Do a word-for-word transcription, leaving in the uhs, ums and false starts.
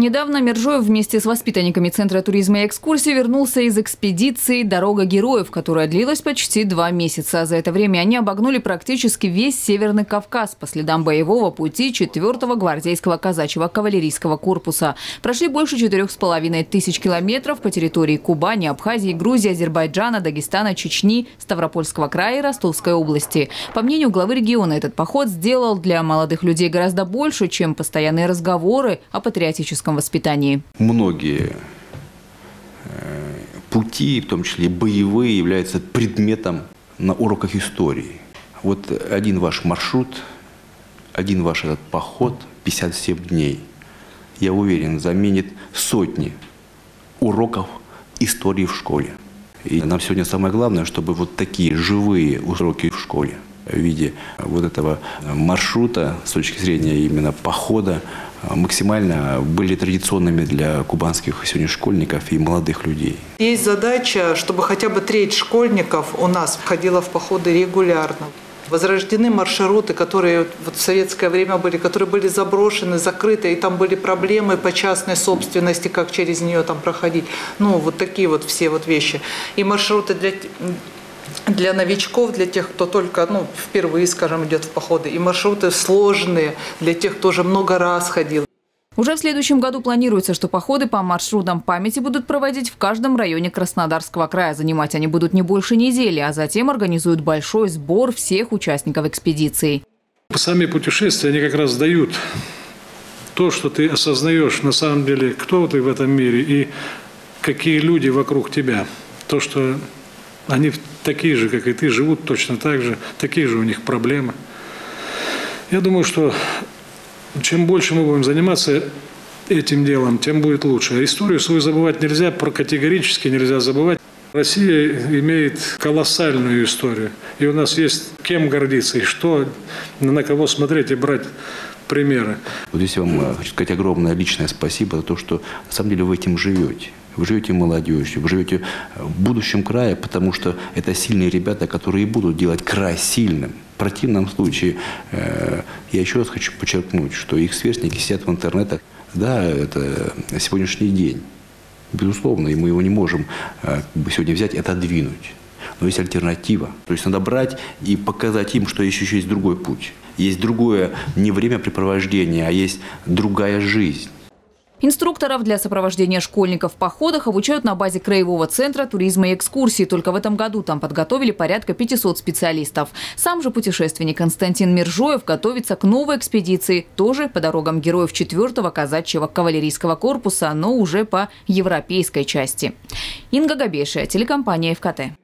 Недавно Мержоев вместе с воспитанниками Центра туризма и экскурсии вернулся из экспедиции «Дорога героев», которая длилась почти два месяца. За это время они обогнули практически весь Северный Кавказ по следам боевого пути четвёртого гвардейского казачьего кавалерийского корпуса. Прошли больше четырёх с половиной тысяч километров по территории Кубани, Абхазии, Грузии, Азербайджана, Дагестана, Чечни, Ставропольского края и Ростовской области. По мнению главы региона, этот поход сделал для молодых людей гораздо больше, чем постоянные разговоры о патриотическом воспитании. Многие пути, в том числе боевые, являются предметом на уроках истории. Вот один ваш маршрут, один ваш этот поход, пятьдесят семь дней, я уверен, заменит сотни уроков истории в школе. И нам сегодня самое главное, чтобы вот такие живые уроки в школе в виде вот этого маршрута с точки зрения именно похода максимально были традиционными для кубанских сегодня школьников и молодых людей. Есть задача, чтобы хотя бы треть школьников у нас ходила в походы регулярно. Возрождены маршруты, которые вот в советское время были, которые были заброшены, закрыты, и там были проблемы по частной собственности, как через нее там проходить. Ну, вот такие вот все вот вещи. И маршруты для... Для новичков, для тех, кто только ну, впервые, скажем, идет в походы. И маршруты сложные, для тех, кто уже много раз ходил. Уже в следующем году планируется, что походы по маршрутам памяти будут проводить в каждом районе Краснодарского края. Занимать они будут не больше недели, а затем организуют большой сбор всех участников экспедиции. Сами путешествия, они как раз дают то, что ты осознаешь на самом деле, кто ты в этом мире и какие люди вокруг тебя. То, что... Они такие же, как и ты, живут точно так же, такие же у них проблемы. Я думаю, что чем больше мы будем заниматься этим делом, тем будет лучше. Историю свою забывать нельзя, категорически нельзя забывать. Россия имеет колоссальную историю, и у нас есть кем гордиться, и что, на кого смотреть и брать примеры. Вот здесь я вам хочу сказать огромное личное спасибо за то, что на самом деле вы этим живете. Вы живете молодежью, вы живете в будущем края, потому что это сильные ребята, которые будут делать край сильным. В противном случае, я еще раз хочу подчеркнуть, что их сверстники сидят в интернетах. Да, это сегодняшний день, безусловно, и мы его не можем сегодня взять и отодвинуть. Но есть альтернатива. То есть надо брать и показать им, что еще есть другой путь. Есть другое не времяпрепровождение, а есть другая жизнь. Инструкторов для сопровождения школьников в походах обучают на базе Краевого центра туризма и экскурсий. Только в этом году там подготовили порядка пятисот специалистов. Сам же путешественник Константин Мержоев готовится к новой экспедиции, тоже по дорогам героев четвёртого казачьего кавалерийского корпуса, но уже по европейской части. Инга Ингагабешая, телекомпания ФКТ.